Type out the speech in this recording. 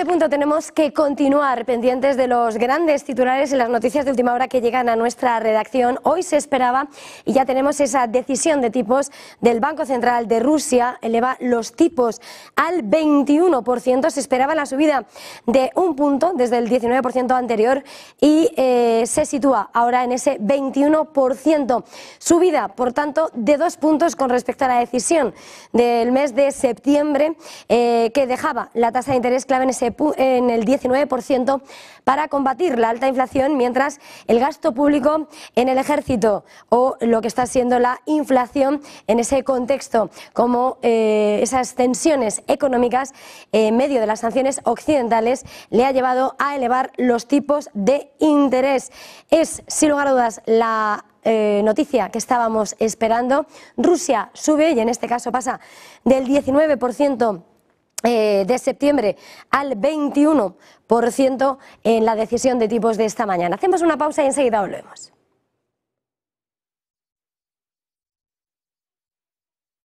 este punto tenemos que continuar pendientes de los grandes titulares en las noticias de última hora que llegan a nuestra redacción. Hoy se esperaba y ya tenemos esa decisión de tipos del Banco Central de Rusia. Eleva los tipos al 21%. Se esperaba la subida de un punto desde el 19% anterior y se sitúa ahora en ese 21%. Subida, por tanto, de 2 puntos con respecto a la decisión del mes de septiembre que dejaba la tasa de interés clave en el 19% para combatir la alta inflación, mientras el gasto público en el ejército o lo que está siendo la inflación en ese contexto, como esas tensiones económicas en medio de las sanciones occidentales, le ha llevado a elevar los tipos de interés. Es, sin lugar a dudas, la noticia que estábamos esperando. Rusia sube y en este caso pasa del 19% de septiembre al 21% en la decisión de tipos de esta mañana. Hacemos una pausa y enseguida volvemos.